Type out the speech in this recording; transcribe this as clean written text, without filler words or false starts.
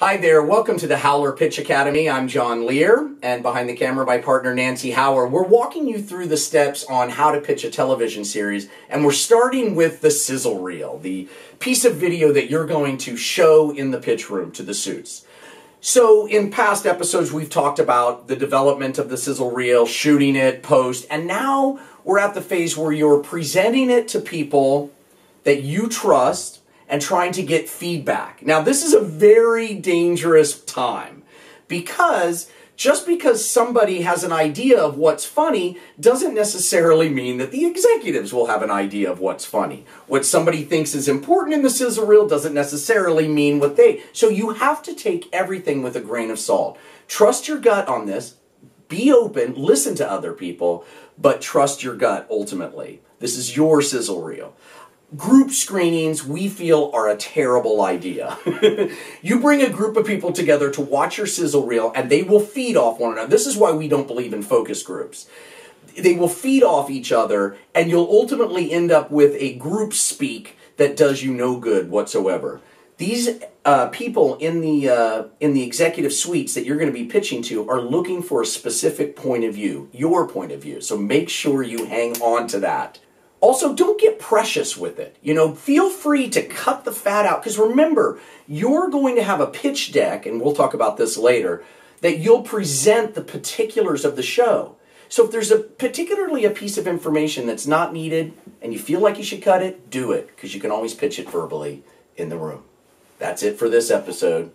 Hi there, welcome to the Howler Pitch Academy. I'm John Lear, and behind the camera, my partner Nancy Hower. We're walking you through the steps on how to pitch a television series, and we're starting with the sizzle reel, the piece of video that you're going to show in the pitch room to the suits. So in past episodes, we've talked about the development of the sizzle reel, shooting it, post, and now we're at the phase where you're presenting it to people that you trust, and trying to get feedback. Now, this is a very dangerous time because just because somebody has an idea of what's funny doesn't necessarily mean that the executives will have an idea of what's funny. What somebody thinks is important in the sizzle reel doesn't necessarily mean what they... So you have to take everything with a grain of salt. Trust your gut on this. Be open, listen to other people, but trust your gut ultimately. This is your sizzle reel. Group screenings, we feel, are a terrible idea. You bring a group of people together to watch your sizzle reel, and they will feed off one another. This is why we don't believe in focus groups. They will feed off each other, and you'll ultimately end up with a group speak that does you no good whatsoever. These people in the executive suites that you're going to be pitching to are looking for a specific point of view, your point of view. So make sure you hang on to that. Also, don't get precious with it. You know, feel free to cut the fat out, because remember, you're going to have a pitch deck, and we'll talk about this later, that you'll present the particulars of the show. So if there's particularly a piece of information that's not needed, and you feel like you should cut it, do it, because you can always pitch it verbally in the room. That's it for this episode.